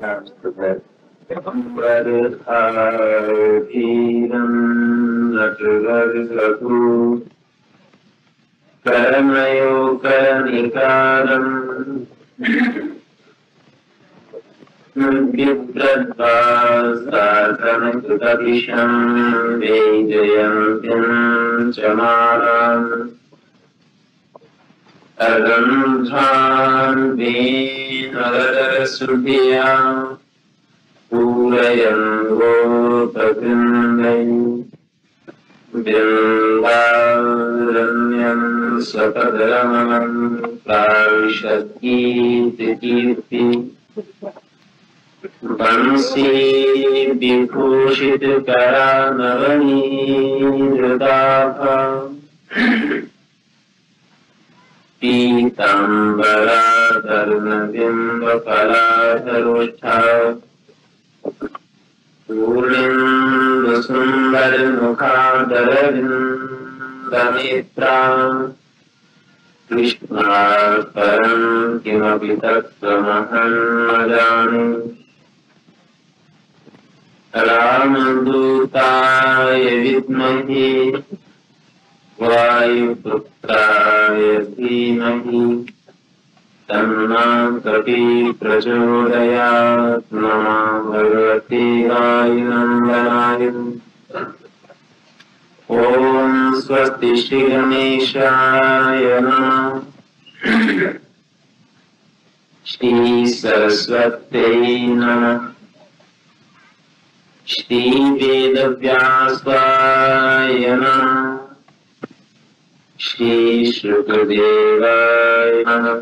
Karmaya Adamdhan Vinadara Subhyam Purayam Gopakindai Vindaranyam Sapadramam Parishati Tikirti Vansi Bikushit Karanavani Radhaka Pītambara Dharnabhimba Paladharushtha Pūrnimba Sundar Mukhadarabhimba Mitra Krishna Param Kimapitattva Mahammadani Ramadutaya Vidmahi Vayu Putraya Dhimahi Tanna Kapi Prachodayat Nama Bhagavate Vayu Om Swasti Shri Ganeshaya Namaha Shri Saraswatye Namaha Shri Vedavyasaya Namaha Shri Shukadevaya Namaha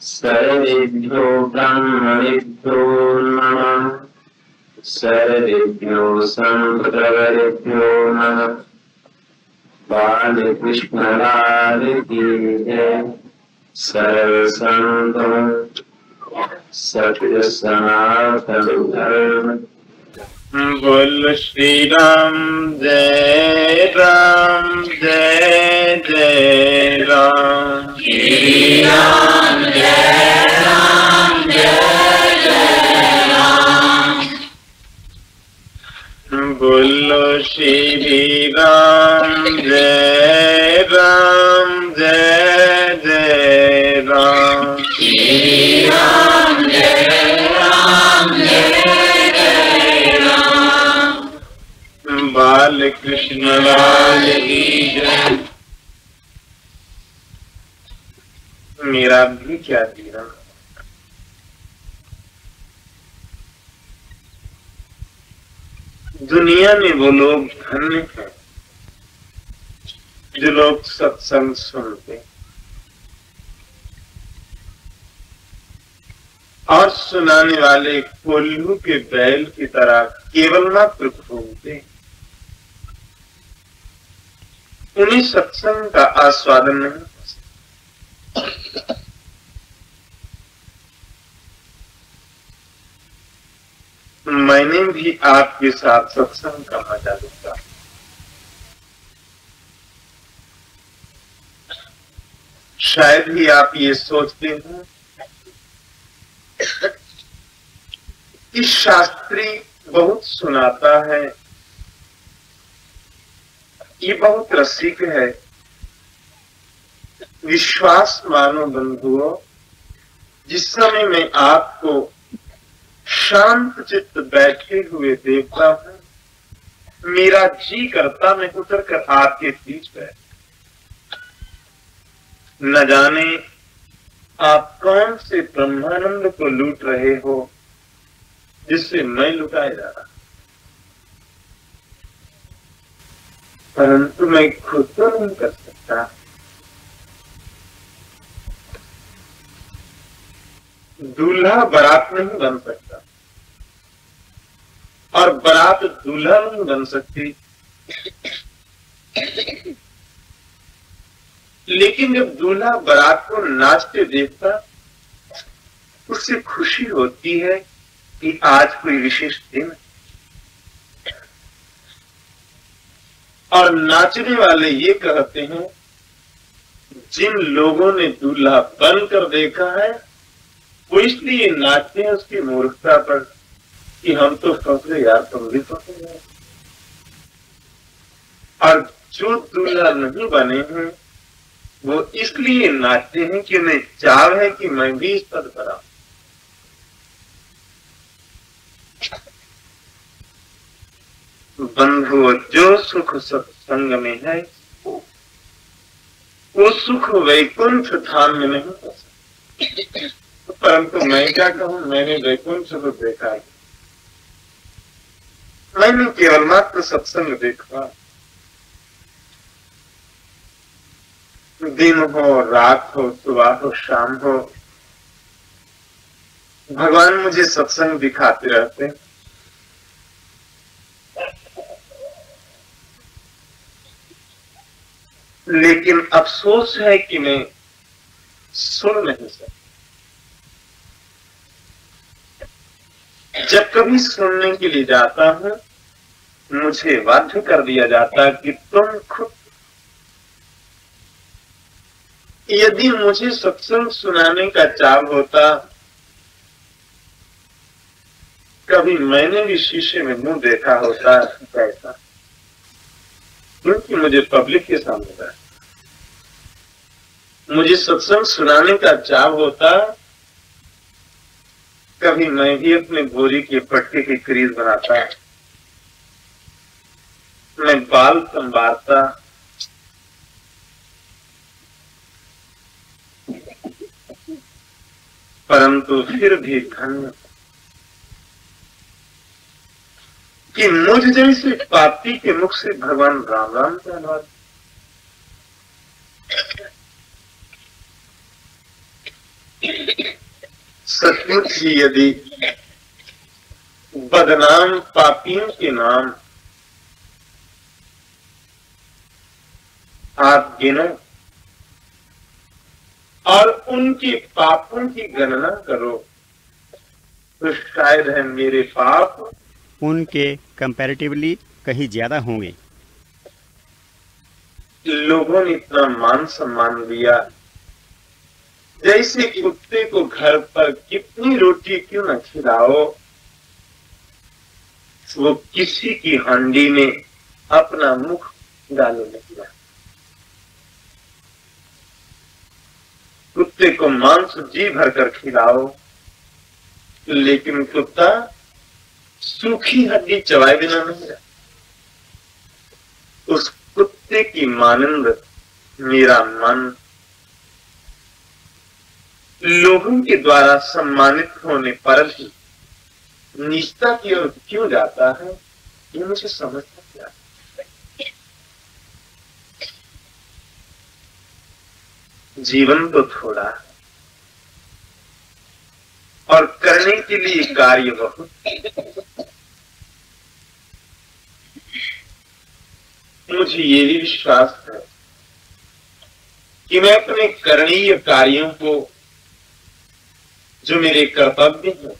Sarvibhyo Brahmanibhyo Namaha Sarvibhyo Sampradayabhyo Namaha Bale Krishna Radhe Ki Jai Sarva Santam Satya Sanatana Dharma बोल श्री राम जय जय राम श्री राम जय राम जय जय राम बोलो श्री राम जय जय राम श्री राम जय बाल कृष्ण लाल की जय। मेरा भी क्या तेरा दुनिया में वो लोग धन्य हैं जो लोग सत्संग सुनते और सुनाने वाले कोल्लू के बैल की तरह केवल मात्र घूमते। उन्हें सत्संग का आस्वादन नहीं हो सकता। मैंने भी आपके साथ सत्संग का मजा लूंगा। शायद ही आप ये सोचते हो कि शास्त्री बहुत सुनाता है, ये बहुत रसिक है। विश्वास मानो बंधुओं, जिस समय मैं आपको शांत चित्त बैठे हुए देखता हूं, मेरा जी करता मैं उतर कर आपके बीच बैठ। न जाने आप कौन से ब्रह्मानंद को लूट रहे हो जिससे मैं लुटाया जा रहा, परंतु मैं खुद तो नहीं कर सकता। दूल्हा बारात नहीं बन सकता और बारात दूल्हा नहीं बन सकती, लेकिन जब दूल्हा बारात को नाचते देखता उससे खुशी होती है कि आज कोई विशेष दिन है। और नाचने वाले ये कहते हैं, जिन लोगों ने दूल्हा बन कर देखा है वो इसलिए नाचते हैं उसकी मूर्खता पर कि हम तो फंसे यार, तुम भी फंसे यार। और जो दूल्हा नहीं बने हैं वो इसलिए नाचते हैं कि उन्हें चाव है कि मैं भी इस पद पर आऊं। बंधुओं, जो सुख सत्संग में है वो सुख वैकुंठ धाम में नहीं हो सकता। परंतु मैं क्या कहूं, मैंने वैकुंठ को देखा है, मैंने केवल मात्र सत्संग देखा। दिन हो, रात हो, सुबह हो, शाम हो, भगवान मुझे सत्संग दिखाते रहते हैं। लेकिन अफसोस है कि मैं सुन नहीं सकता। जब कभी सुनने के लिए जाता हूं मुझे बाध्य कर दिया जाता है कि तुम खुद। यदि मुझे सत्संग सुनाने का चाव होता, कभी मैंने भी शीशे में मुंह देखा होता कैसा, क्योंकि मुझे पब्लिक के सामने था। मुझे सत्संग सुनाने का चाव होता, कभी मैं भी अपने बोरी के पट्टे की क्रीज बनाता, मैं बाल संवारता, परंतु फिर भी धन्य कि मुझ जैसे पापी के मुख से भगवान राम राम का अनुवाद। सचमुच ही यदि बदनाम पापियों के नाम आप गिनो और उनके पापों की गणना करो तो शायद है मेरे पाप उनके कंपैरेटिवली कहीं ज्यादा होंगे। लोगों ने इतना मान सम्मान दिया, जैसे कुत्ते को घर पर कितनी रोटी क्यों न खिलाओ, वो किसी की हांडी में अपना मुख डालने लगा। कुत्ते को मांस जी भर कर खिलाओ, लेकिन कुत्ता सूखी हड्डी चबाए बिना नहीं रहा। उस कुत्ते की मानंद मेरा मन, लोगों के द्वारा सम्मानित होने पर ही निष्ठा की ओर क्यों जाता है, ये मुझे समझ नहीं आता। जीवन तो थोड़ा और करने के लिए कार्य बहुत। मुझे ये भी विश्वास है कि मैं अपने करणीय कार्यों को, जो मेरे कर्तव्य हैं,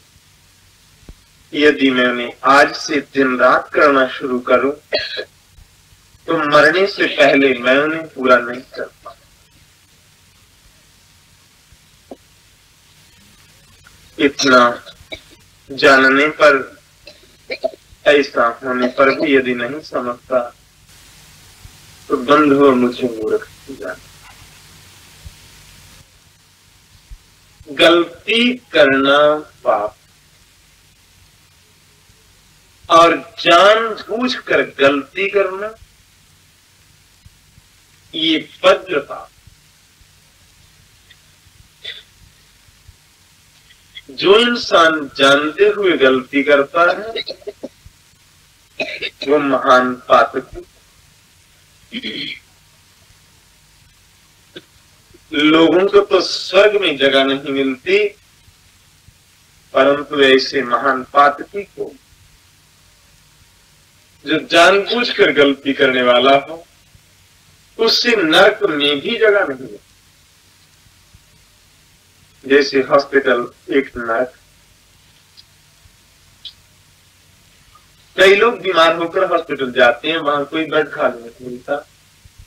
यदि मैं उन्हें आज से दिन रात करना शुरू करूं तो मरने से पहले मैं उन्हें पूरा नहीं कर पाऊंगा। इतना जानने पर, ऐसा होने पर भी यदि नहीं समझता तो बंद हो मुझे मूर्ख जाना। गलती करना पाप और जानबूझकर गलती करना ये वज्र पाप। जो इंसान जानते हुए गलती करता है वो महान पातक है। लोगों को तो स्वर्ग में जगह नहीं मिलती, परंतु ऐसे महान पातकी को, जो जानबूझकर गलती करने वाला हो, उससे नर्क में भी जगह नहीं मिलती। जैसे हॉस्पिटल एक नर्क। कई लोग बीमार होकर हॉस्पिटल जाते हैं, वहां कोई बेड खाली नहीं मिलता,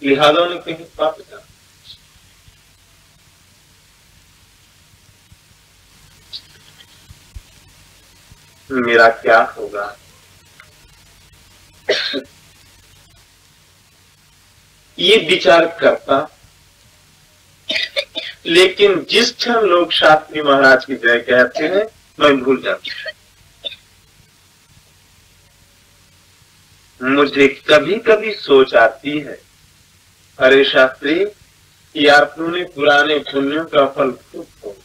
लिहाजा उन्हें कहीं पाप जाना। मेरा क्या होगा। ये विचार करता, लेकिन जिस क्षण लोग शास्त्री महाराज की जय कहते हैं मैं भूल जाता हूं। मुझे कभी कभी सोच आती है, अरे शास्त्री यार तूने पुराने पुण्यों का फल खूब खो,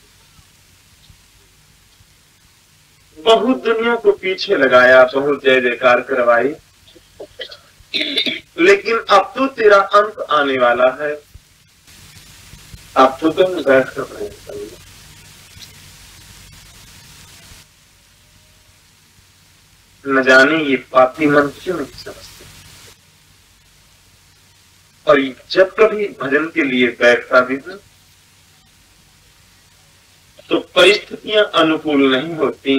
बहुत दुनिया को पीछे लगाया, बहुत जय जयकार करवाई, लेकिन अब तो तेरा अंत आने वाला है, अब तो तुम व्यर्थ कर रहे हो। न जाने ये पापी मन क्यों नहीं समझते। और जब कभी भजन के लिए बैठता भी हूं तो परिस्थितियां अनुकूल नहीं होती,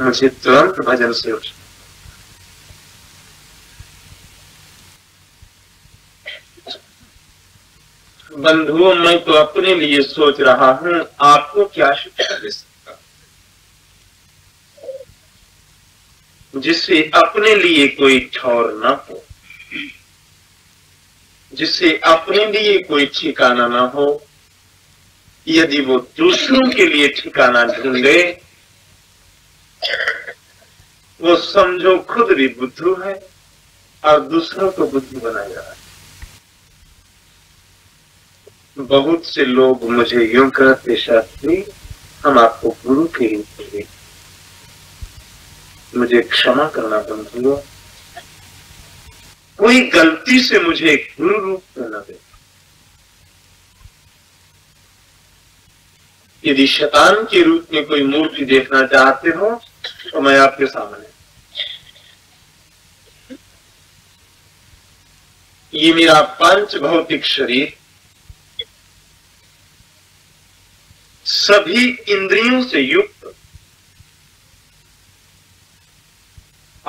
मुझे तुरंत भजन से उठ, बंधुओं मैं तो अपने लिए सोच रहा हूं, आपको क्या शिक्षा दे सकता जिससे अपने लिए कोई ठौर ना हो, जिससे अपने लिए कोई ठिकाना ना हो। यदि वो दूसरों के लिए ठिकाना ढूंढे, वो समझो खुद भी बुद्धू है और दूसरों को बुद्धू बनाए जा रहा है। बहुत से लोग मुझे यूं कहते, शास्त्री हम आपको गुरु के रूप में देखें। मुझे क्षमा करना बंधुओं, कोई गलती से मुझे गुरु रूप में न दे। यदि शैतान के रूप में कोई मूर्ति देखना चाहते हो तो मैं आपके सामने। ये मेरा पांच भौतिक शरीर सभी इंद्रियों से युक्त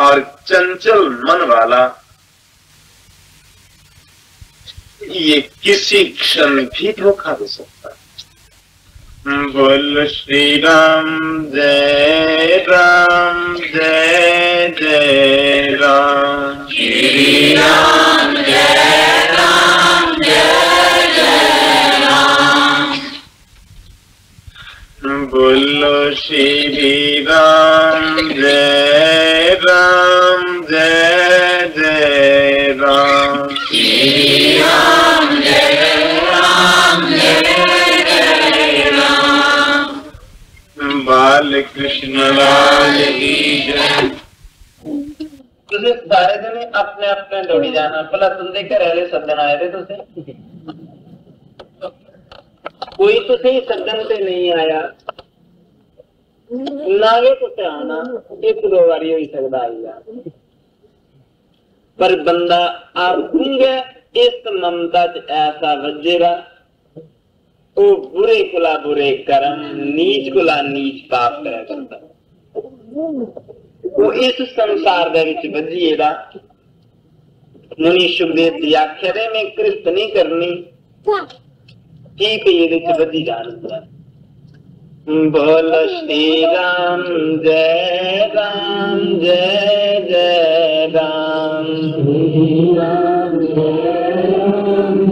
और चंचल मन वाला, ये किसी क्षण भी धोखा दे सकता है। बोल श्री राम जय जय राम, श्री राम जय राम जय जय राम। बोलो श्री राम जय जय राम, श्री राम जय राम जय। बाल कृष्ण लाल की जय। तुझे सारे जने अपने अपने दौड़ी जाना, भला तुझे घरे सदन आए थे, कोई तुझे सदन से नहीं आया, ना कुछ आना, एक दो बारी हो सकता है, पर बंदा आप गूंगा इस ममता च ऐसा वजेगा, ओ बुरे कुला बुरे कर्म, नीच कुला नीच पाप करै करदा। वो इस संसार दे विच वजीएगा। मुनि सुखदेव जी आखे दे मैं कृष्ट नहीं करनी, ठीक ये विच वजी जाणदा। बोलो श्री राम जय जय राम, श्री राम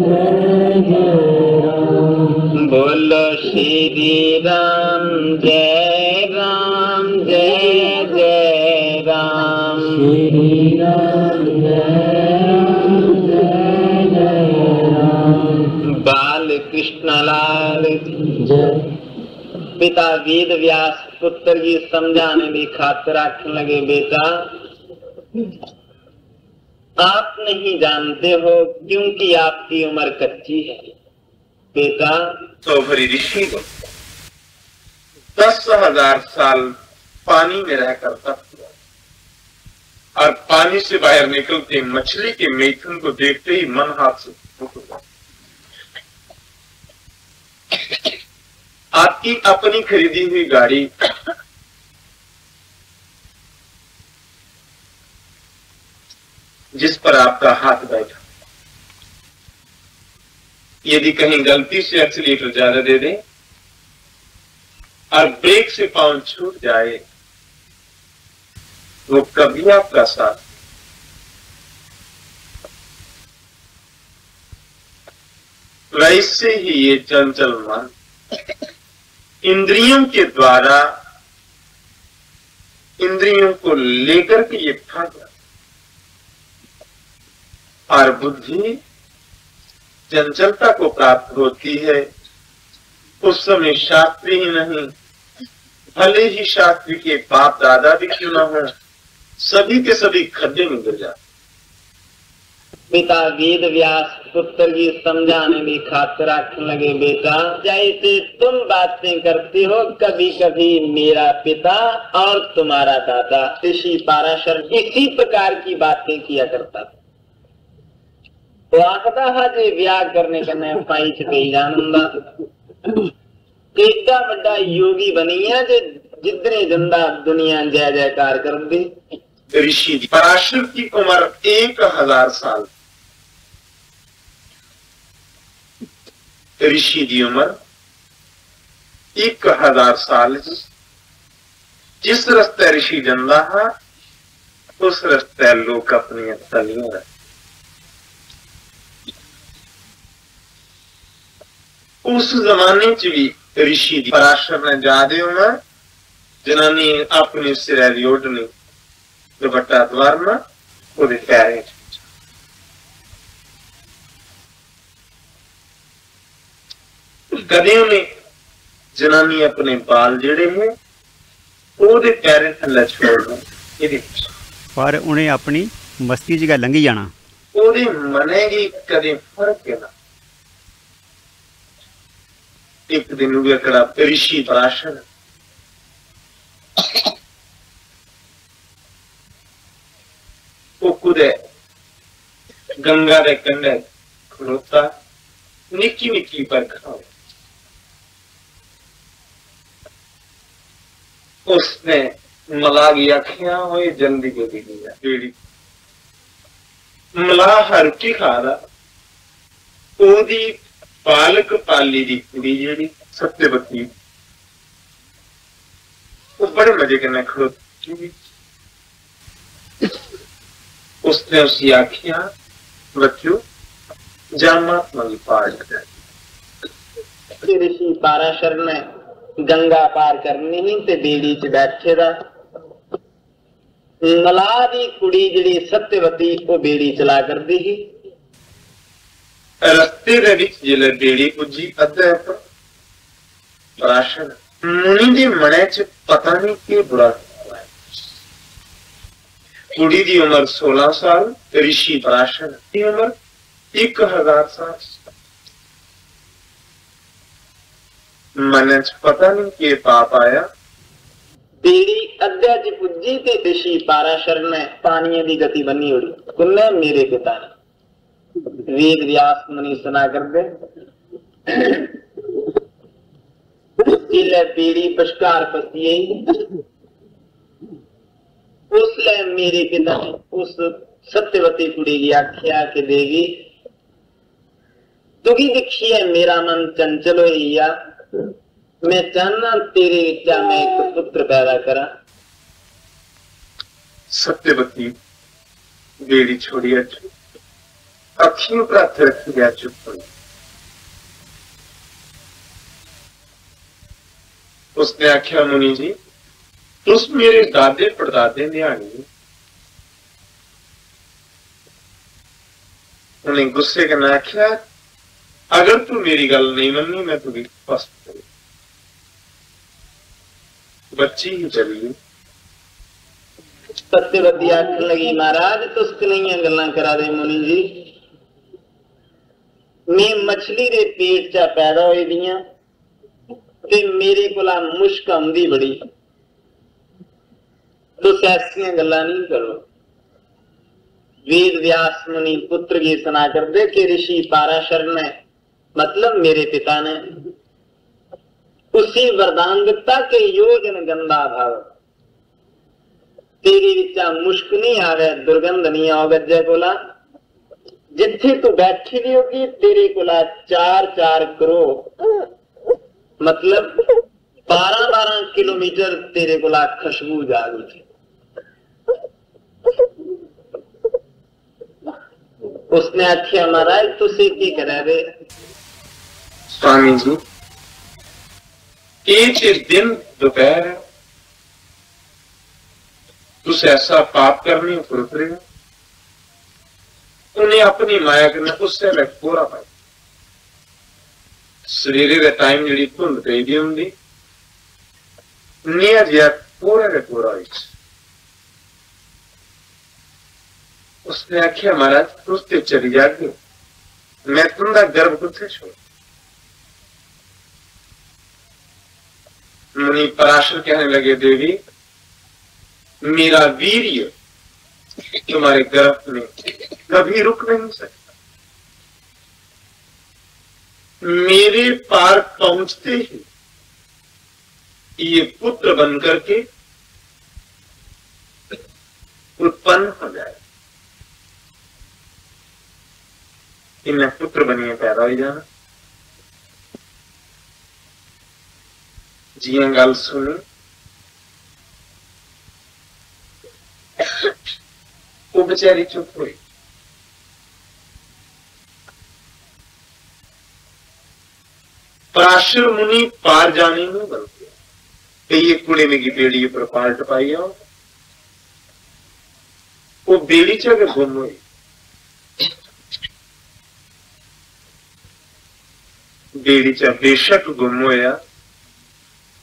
जय जय। बोलो श्री राम जय जय राम, श्री राम जय जय राम। बाल कृष्ण लाल पिता वेद व्यास पुत्र जी समझाने की खातिर आखने लगे, बेटा आप नहीं जानते हो क्योंकि आपकी उम्र कच्ची है। बेटा तो भरी ऋषि 10,000 साल पानी में रह करता था और पानी से बाहर निकलते मछली के मैथुन को देखते ही मन हाथ से फूट गया। आपकी अपनी खरीदी हुई गाड़ी, जिस पर आपका हाथ बैठा, यदि कहीं गलती से एक्सीटर ज्यादा दे दें और ब्रेक से पांव छूट जाए तो कभी आपका साथ। वैसे ही ये चंचल मन इंद्रियों के द्वारा इंद्रियों को लेकर के ये फंस और बुद्धि चंचलता को प्राप्त होती है। उस समय शास्त्री ही नहीं, भले ही शास्त्री के बाप दादा भी क्यों ना हो, सभी के सभी खड्डे में गिर जाते। पिता वेद व्यास पुत्र जी समझाने की खातिर आखने लगे, बेटा जैसे तुम बातें करते हो कभी कभी मेरा पिता और तुम्हारा दादा ऋषि पाराशर इसी प्रकार की बातें किया करता था। तो आखता है जे व्याह करने का मैं पाई छे जानूंगा एडा बड़ा योगी बनी है जे जितने जिंदा दुनिया जय जयकार कर दे। ऋषि पराशर की उम्र 1000 साल, ऋषि की उम्र 1000 साल। जिस रस्ते ऋषि जंदा है उस रस्ते लोग अपनी तलियां रहे। उस जमाने च भी ऋषि पराशर ने ज्यादा उम्र जनानी अपने सिरे दी ओढ़नी दुपट्टा द्वार में पूरे प्यारे। कदे उन्हें जनानी अपने बाल जड़े हैं ओदे प्यारे थले छोड़ना इदी पर उन्हें अपनी मस्ती जगह लंघी जाना ओदे मनेगी कदे फर्क के ना। एक दिन हुआ कड़ा ऋषि पराशर कुदे गंगा दे कंडे खड़ोता निक्की निक्की पर खाओ। उसने मलागी अखियां हुई जल्दी गोदी ली, मला हरकी खादा ओदी पालक पाली दी कुड़ी जी सत्यवती बड़े मजे के खड़ोती। उसने उसकी आखियां मृत्यु जामा ऋषि पाराशर ने गंगा पार करनी ही ते बेड़ी च बैठे दा मलाह दी कुड़ी जिहड़ी सत्यवती वो बेड़ी चला करदी ही। रस्ते दे विच जिहड़े बेड़ी पुजी अद्धे पर पराशर मुनि दे मने च पता नहीं कि बुरा। कुड़ी की उम्र 16 साल, ऋषि पराशर की उम्र 1000 साल। मन पता नहीं के पाप आया। तेरी अद्या जी पुजी ते ऋषि पराशर ने पानी की गति बनी उड़ी कुन्ने मेरे पिता ने वेद व्यास मुनि सुना कर दे पीड़ी पशकार पसी उसले मेरे पिता उस सत्यवती कुड़ी की आख्या के देगी तुकी दिखी है मेरा मन चंचल होइया मैं चाहना तेरे विचा मैं एक पुत्र पैदा करा। सत्यवती बेड़ी छोड़िया अखियों पर हाथ रख गया चुप। उसने आख्या मुनि जी तुस मेरे दादे परदादे न्याणी। उन्हें गुस्से करना आख्या अगर तू मेरी गल नहीं मनी मैं तुझे पस्त करूं। बच्ची ही चली सत्यवती आख लगी महाराज तुस किनिया गल्लां करा दे मुनि जी मैं मछली दे पेट चा पैदा होई दियां ते मेरे कोला मुश्क आउंदी बड़ी तुम ऐसा गल्ला नहीं करो। वेद व्यास मुनि पुत्र की सुना कर दे कि ऋषि पराशर ने मतलब मेरे पिता ने उसी वरदान दिता के योजन गंदा भाव तेरे विचा मुश्क नहीं आवे दुर्गंध नहीं आवे जय बोला जिथे तू बैठी दी होगी तेरे कोला 4 करो मतलब 12 किलोमीटर तेरे को लाग खुशबू जारू छे। उसने अखिया मारा तुसे की करे रे स्वामी जी। एक दिन दोपहर तुसे ऐसा पाप करने फुर्त रहे उन्हें अपनी माया करना उससे मैं पूरा पाई। सवेरे का टाइम जी धुंध पे होंगी नीर जहा पूरा का पूरा हो। उसने आखिया महाराज तुस्ते चली जाती मैं तुम्हारा गर्भ कुछ छोड़। मुनि पराशर कहने लगे देवी मेरा वीर्य तुम्हारे गर्भ में कभी रुक नहीं सकता। मेरे पार पहुंचते ही ये पुत्र बन करके उत्पन्न हो जाए। इनमें पुत्र बनिए पैदा हो जाना जिया गल सुनी वो बेचारी चुप हुई। पराशर मुनि पार जाने में बन गया। ये कुड़े में की बेड़ी पर पार टपाई वो बेड़ी चल गुम हुई। बेड़ी चा बेशक गुम होया।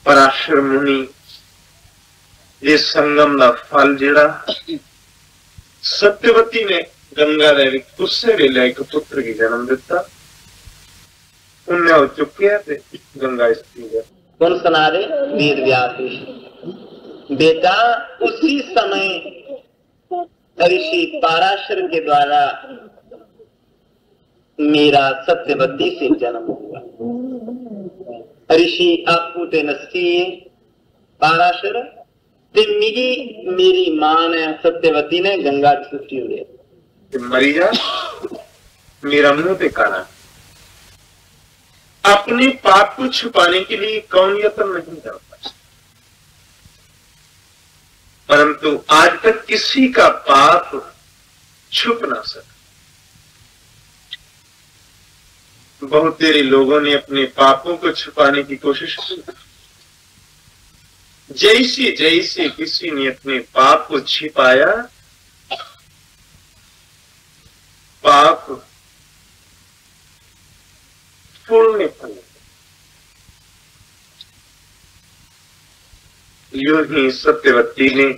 पराशर मुनि ये संगम का फल जड़ा सत्यवती ने गंगा देवी उससे वेला एक पुत्र की जन्म दिता। उन्हें वो चुकिया गंगा स्त्री सुना रहे वीर व्यास। बेटा उसी समय ऋषि पराशर के द्वारा मेरा सत्यवती से जन्म हुआ। ऋषि आपू ते नस्सी पराशर ते मिगी मेरी मां ने सत्यवती ने गंगा छुट्टी उड़े मरी जा। मेरा मुंह पे काना अपने पाप को छुपाने के लिए कौन यत्न नहीं करता। परंतु आज तक किसी का पाप छुप ना सका। बहुत देरी लोगों ने अपने पापों को छुपाने की कोशिश की। जैसे जैसे किसी ने अपने पाप को छिपाया पाप फूलने लगा। यूं ही सत्यवती ने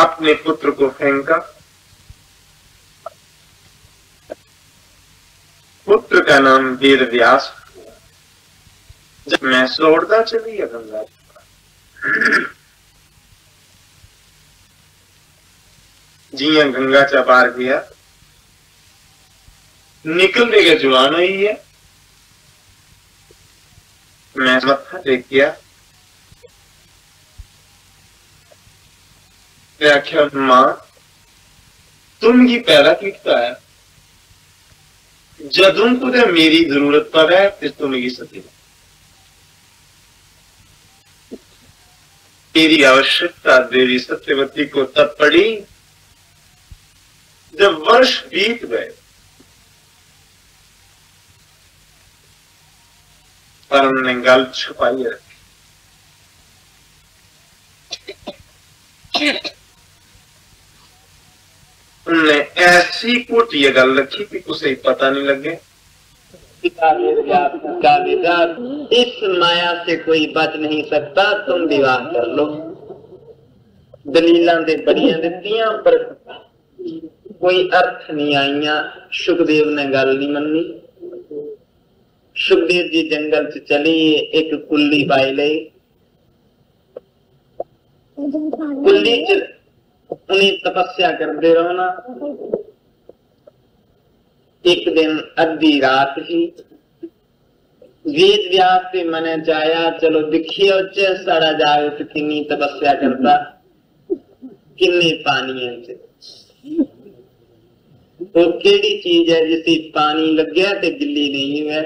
अपने पुत्र को फेंका। पुत्र का नाम वीर व्यास। जब मैं सोड़ता चली गंगा जिया गंगा चा पार गया निकल देगा जुआन हुई है। मैं मत्था टेक गया आख्या मां तुम ही पैदा किता है जदों को मेरी जरूरत पर है फिर तुम ही सती तेरी आवश्यकता देवी सत्यवती को तब पड़ी जब वर्ष बीत गए। पर हमने गल छुपाई रखी। उनने ऐसी कोटी गल रखी कि उसे पता नहीं लगे। बेटा इस माया से कोई बच नहीं सकता तुम विवाह कर लो। दलीलां दे बड़ियां दित्तियां पर कोई अर्थ नहीं आईया। सुखदेव ने गल नहीं मन्नी। सुखदेव जी जंगल च चली एक कुल्ली पाई लई। कुल्ली च उन्हें तपस्या करते रहना। एक दिन अद्धी रात ही वेद व्यास से मने जाया चलो दिखियो चे सारा जावे तो किन्नी तपस्या करता किन्नी पानी वो केड़ी चीज है जिसे पानी लग्या ते गिल्ली नहीं हुआ?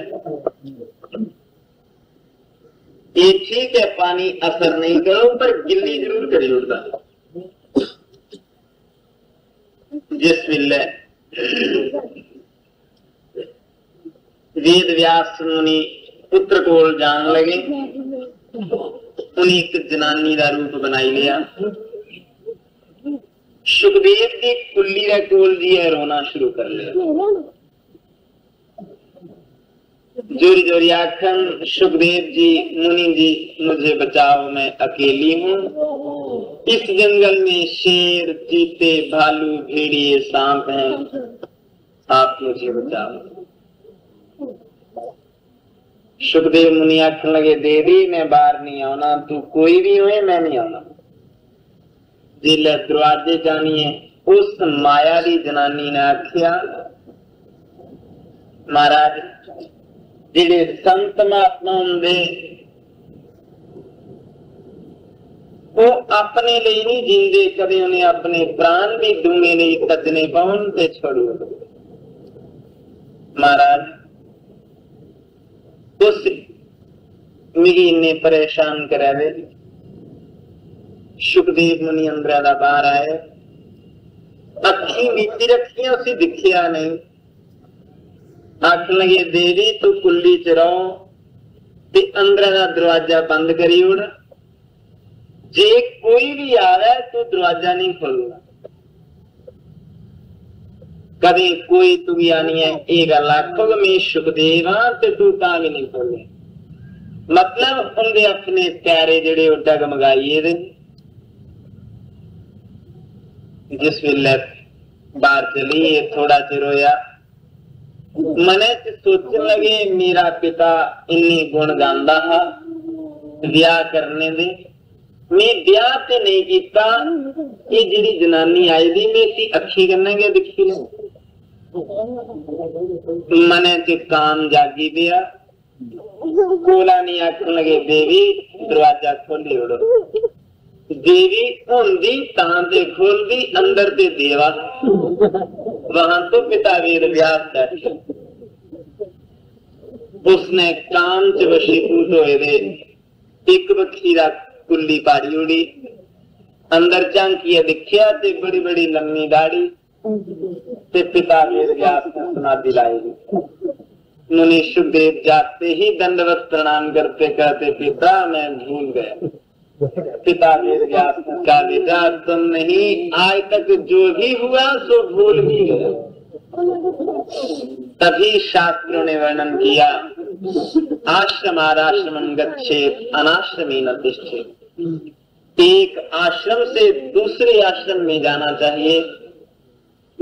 ये ठीक है पानी असर नहीं करो पर गिल्ली जरूर करी उड़ता। जिस वेले वेद व्यास मुनि पुत्र कोल जान लगे, उन्हें एक जनानी का रूप बनाई लिया। सुखदेव की कुल्ली का कोल जी है रोना शुरू कर लिया। जोरी जोरी आखन, सुखदेव जी मुनि जी मुझे बचाओ, मैं अकेली हूँ। इस जंगल में शेर, चीते, भालू, भेड़िए, सांप हैं, आप मुझे बचाओ। सुखदेव मुनि आखन लगे, देवी मैं बाहर नहीं आना, तू कोई भी हुए मैं नहीं आना। जिले दरवाजे जानिए, उस माया की जनानी ने आखिया, महाराज जिले संत महात्मा होंगे वो अपने लिए नहीं जींदे, कभी उन्हें अपने प्राण भी दूंगे नहीं, तजने पाउन ते छोड़ू। महाराज उस मिगी ने परेशान करा दे। सुखदेव मुनि अंदर दा बाहर आए, अखी मीची रखिया उसी दिखिया नहीं। आखन लगे, देवी तू कुल्ली च रहो ते अंदर दा दरवाजा बंद करी उड़, जे कोई भी आवे तू दरवाजा नहीं खोलना, कदे कोई तू भी आनी है ये गल आखो, मैं सुखदेव हां ते तू तां भी नहीं खोलना। मतलब उनके अपने प्यारे जेडे डगमगाइए दे। जिस वेले बाहर चली, थोड़ा चिर होया, मने च सोचन लगे मेरा पिता इन्नी गुण गांदा हा, ब्याह करने दे, मैं ब्याह ते नहीं कीता, ये जिहड़ी जनानी आई दी मैं इसी अखी करने गया दिखी नहीं। मने च काम जागी पिया, कोला नहीं आखन लगे, देवी दरवाजा खोली उड़ो। देवी होंदी तां ते खोल दी, अंदर ते देवा वहां तो पिता वीर व्यास है। उसने काम च वशीभूत होए दे एक बखी दा कुल्ली पाड़ी उड़ी। अंदर झांकिया दिखिया ते बड़ी बड़ी लम्मी दाढ़ी ते पिता वीर व्यास ने समाधि लाई दी। मुनि सुखदेव जाते ही दंडवत प्रणाम करते कहते, पिता मैं भूल गया। पिता मेरे व्यास का बेटा तुम नहीं, आज तक जो भी हुआ सो भूल भी गया। तभी शास्त्रों ने वर्णन किया, आश्रमाराश्रमं गच्छेत् अनाश्रमेन तिष्ठेत्। एक आश्रम से दूसरे आश्रम में जाना चाहिए,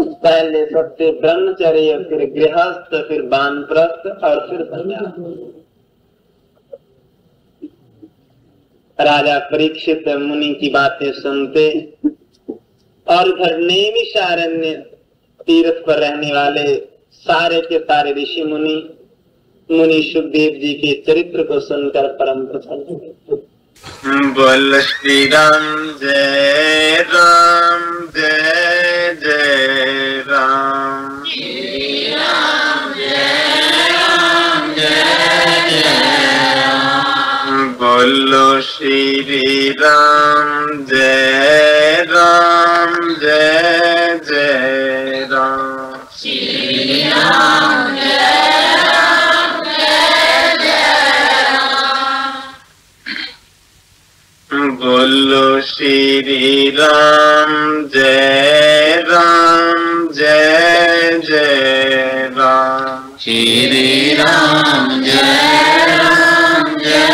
पहले सबसे ब्रह्मचर्य, फिर गृहस्थ, फिर वानप्रस्थ और फिर सन्यास। राजा परीक्षित मुनि की बातें सुनते और घर नैमिषारण्य तीर्थ पर रहने वाले सारे के सारे ऋषि मुनि सुखदेव जी के चरित्र को सुनकर परम प्रसन्न। बोल श्री राम जय राम, जय जय राम। बोलो श्री राम जय राम, जय जय राम। श्री राम जय राम, जय जय राम। बोलो श्री राम जय राम, जय जय राम। श्री राम जय राम, जय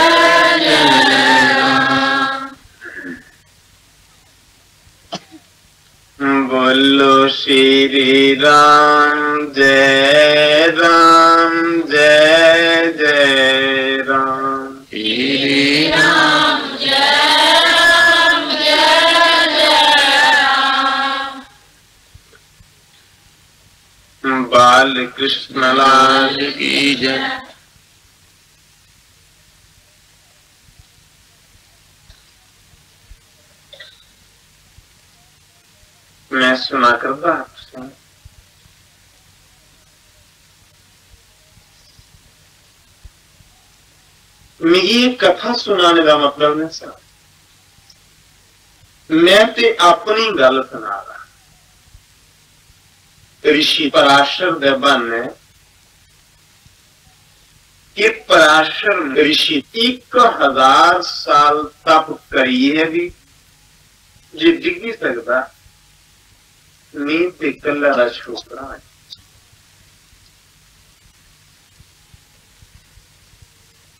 बोलो श्री राम जय राम, जय जय राम। श्री राम जय राम, जय जय राम। बाल कृष्ण लाल की जय। मैं सुना करता आपसे मिगी कथा सुनाने का मतलब नहीं सा, मैं ते अपनी गल सुना रहा। ऋषि पराशर दे बहाने कि पराशर ऋषि 1000 साल तप करिए भी जे डिगी सकता नींद ते कला दा छोकरा है।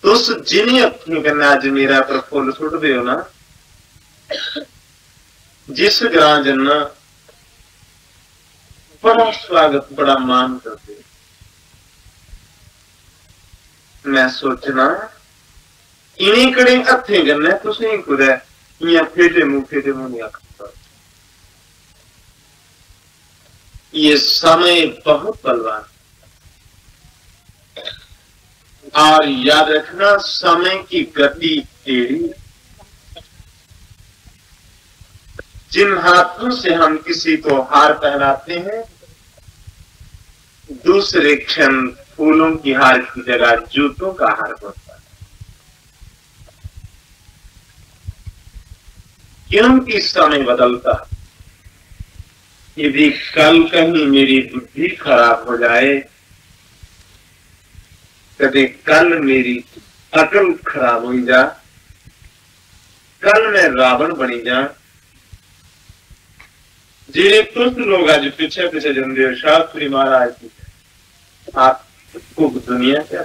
तुस जिन्हें अपनी कन्ना अज मेरा पर फुल सुट दे हो ना, जिस ग्रां जन्ना बड़ा स्वागत बड़ा मान करते, मैं सोचना इन्हें कड़े हथे गन्ना तुसें कुदै इयां फेडे मुंह नहीं आखता। ये समय बहुत बलवान और याद रखना समय की गति तेरी। जिन हाथों से हम किसी को हार पहनाते हैं, दूसरे क्षण फूलों की हार की जगह जूतों का हार बनता है, क्योंकि समय बदलता है। यदि कल कहीं मेरी बुद्धि खराब हो जाए, कभी कल मेरी अकल खराब हो जा, कल मैं रावण बनी जा। जे कुछ लोग आज पीछे पीछे जमदे हो शास्त्री महाराज जी, आप को दुनिया क्या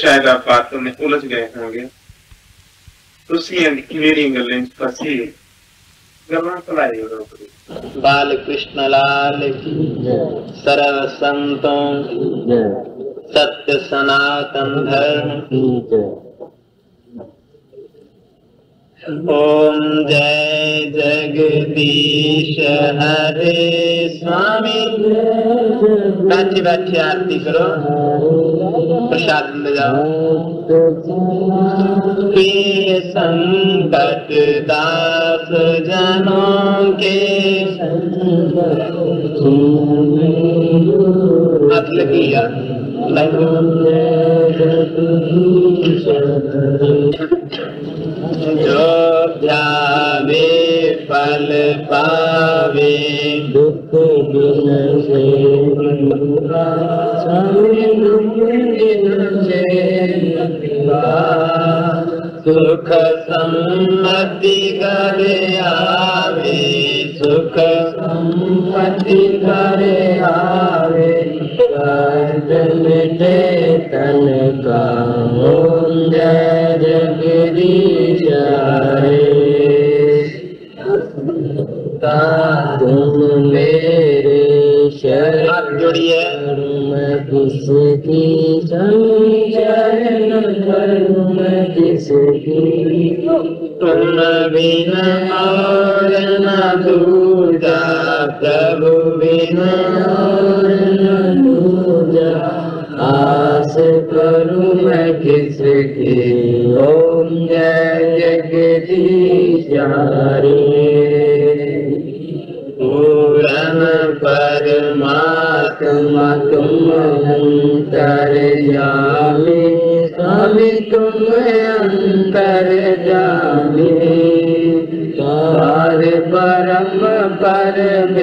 शायद आप बातों में उलझ गए होंगे, मेरी गलें फसी बाल कृष्ण लाल सरल संतों सत्य सनातन धर्म। ओम जय जगदीश हरे स्वामी। बैठे बैठे आरती करो, प्रसाद ले जाओ। के संकट दास जनों के हाथ लगिया जो ध्यावे फल पावे दुख सुख सम्मति करे आवे सुख सम्मति करे आवे जन चेतन का। ओम जय जगदीश तुम मेरे शरण जोड़िए मैं किसकी शरण करूं मैं किसकी। तुम बिना और न दूजा प्रभु बिना और न दूजा आस करूं मैं किसकी। ओम जय जगदीश रे पूरन परमात्मा तुम अंतर जामी स्वामी तुम अंतर जामी। पार परम परमेश्वर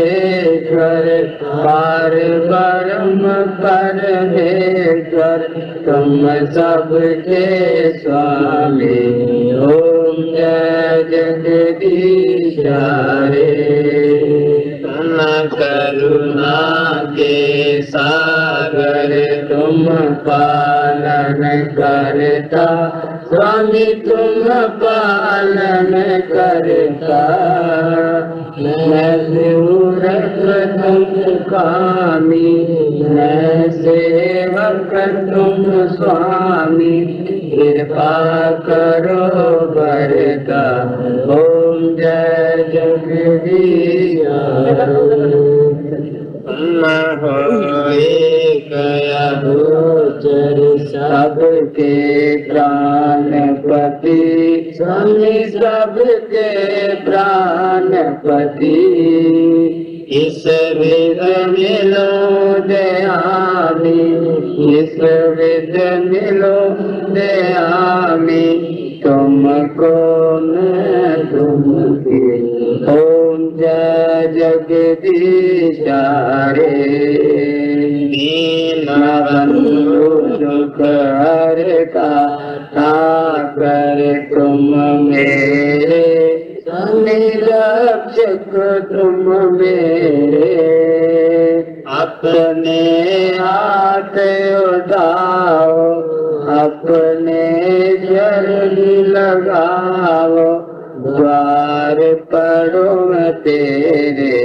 पार परम परमेश्वर तुम सबके स्वामी। ओम जय जगदीश रे करुणा के सागर तुम पालन करता स्वामी तुम पालन करता। मैं सेवक तुम कामी मैं सेवक तुम स्वामी कृपा करो बरता। ओम जय जगदीश सबके प्राणपति स्वामी सबके प्राणपति। इस विद मिलो दयामी, इस विद मिलो दयामी, तुम कौन तुम ओम जय जगदीश रे, दीन बंधु दुख हरता कर तुम मेरे, निरक्षक तुम मेरे, अपने हाथ उठाओ, अपने जल्दी लगाओ, द्वार पड़ो तेरे,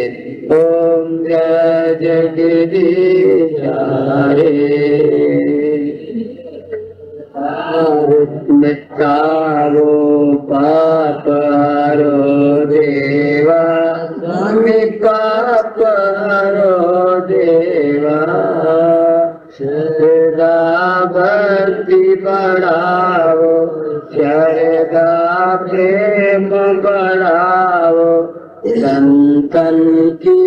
ओम जय जगदीश रे, तारो पाप हरो देवा, स्वामी पाप हरो देवा, श्रद्धा भक्ति बढ़ाओ, श्रद्धा प्रेम बढ़ाओ, संतन की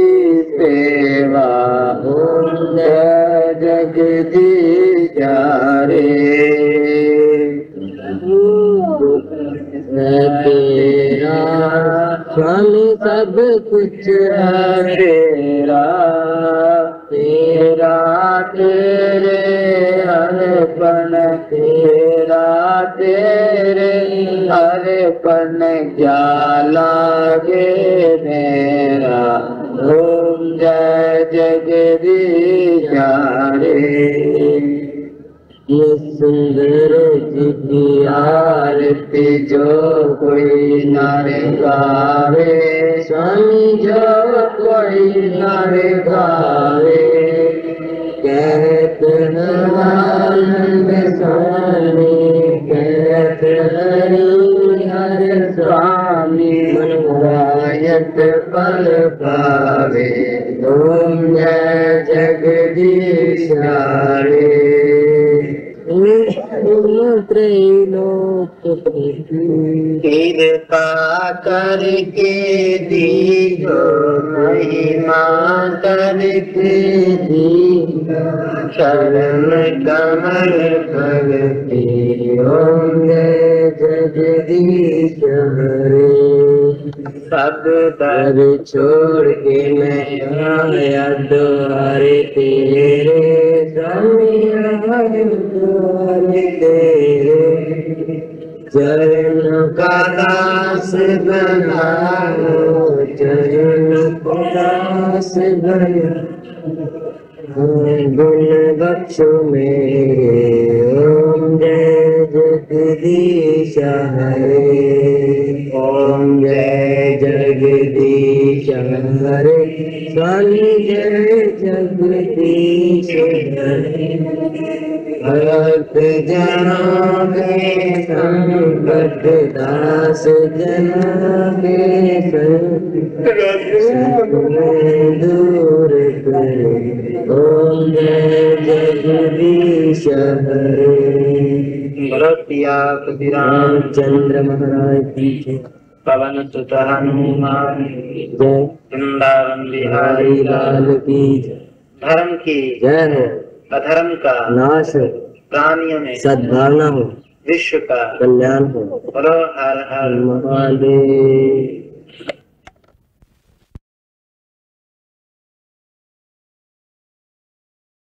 सेवा, ओम जय जगदीश रे, तेरा स्वामी सब कुछ है तेरा, तेरा तेरे अर्पण, तेरा तेरे अर्पण क्या लागे मेरा, ओम जय जगदीश रे, ये सुंदर जी की आरती जो कोई नर गावे, स्वामी जो कोई नर गावे, कहत आनंद स्वामी, कहत हरि हर स्वामी, मनवायत पल पावे, ओम जय जगदीश रे, त्रैलोक कृपा करके दीजो, महिमा करके दीजो, शरण कमल करके, ओम जय जगदीश रे, सब दर छोड़ के मैं आया द्वारे तेरे, स्वामी आया द्वारे तेरे, चरण का दास बनाओ, चरण का दास बनाओ, गुण बख्शो मेरे, ओम जय जगदीश हरे, ओम जय जगदीश हरे, स्वामी जय जगदीश हरे, भक्त जनों के संकट, दास जनों के संकट दूर करे, ओम जय जगदीश हरे, भरतिया राम चंद्र महाराज की, पवन सुत हनुमान जय, वृंदावन बिहारी लाल की जय, धर्म की जय हो, अधर्म का नाश हो, प्राणियों में सद्भावना हो, विश्व का कल्याण हो, हर हर महादेव।